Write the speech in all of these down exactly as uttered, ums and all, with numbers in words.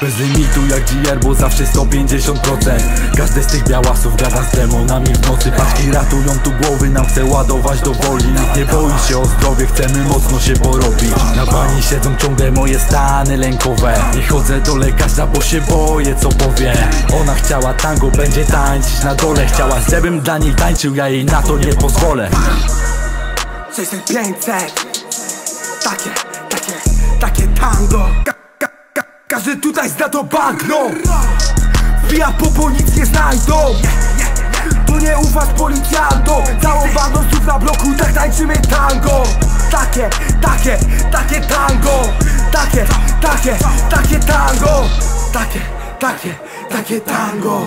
Bez limitu jak dżi er, bo zawsze sto pięćdziesiąt procent. Każdy z tych białasów gada z demonami w nocy. Paczki ratują tu głowy, nam chce ładować do woli. Nikt nie boi się o zdrowie, chcemy mocno się porobić. Na bani siedzą ciągle moje stany lękowe. Nie chodzę do lekarza, bo się boję co powie. Ona chciała tango, będzie tańczyć na dole. Chciała, żebym dla niej tańczył, ja jej na to nie pozwolę. sześćset pięćset Takie, takie, takie tango. Ka ka ka Każdy tutaj zna to bagno. Wbija popo, nic nie znajdą. Tu nie ufasz policjantom. Całą bandą stóp na bloku, tak tańczymy tango. Takie, takie, takie tango. Takie, takie, takie tango. Takie, takie, takie tango.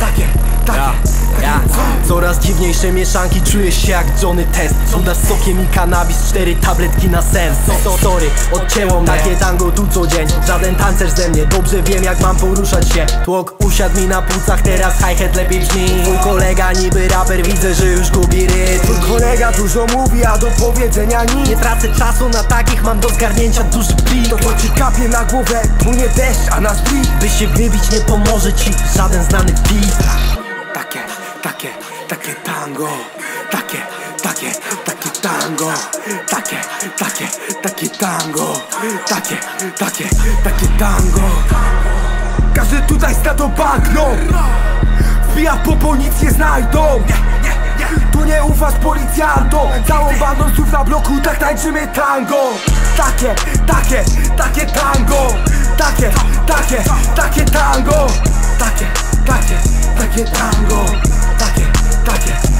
Takie, takie. Ja. Coraz dziwniejsze mieszanki, czuję się jak Johnny Test. Woda z sokiem i kanabis, cztery tabletki na sen. So, sorry, odcięło mnie. Takie tango tu co dzień, żaden tancerz ze mnie. Dobrze wiem jak mam poruszać się. Tłok usiadł mi na płucach, teraz hi-hat lepiej brzmi. Mój kolega niby raper, widzę, że już gubi rytm. Mój kolega dużo mówi, a do powiedzenia nic. Nie tracę czasu na takich, mam do zgarnięcia duży plik. To co ci kapie na głowę, płynie deszcz, a na split. By się wybić nie pomoże ci żaden znany beat. Takie, takie, takie tango. Takie, takie, takie tango. Takie, takie, takie tango. Takie, takie, takie tango. Każdy tutaj zna to bagno. Wbija popo, nic nie znajdą. Tu nie ufasz policjantom. Całą bandą słów na bloku, tak tańczymy tango. Takie, takie, takie tango. Takie, takie, takie tango. Takie, takie, takie tango. Takie, takie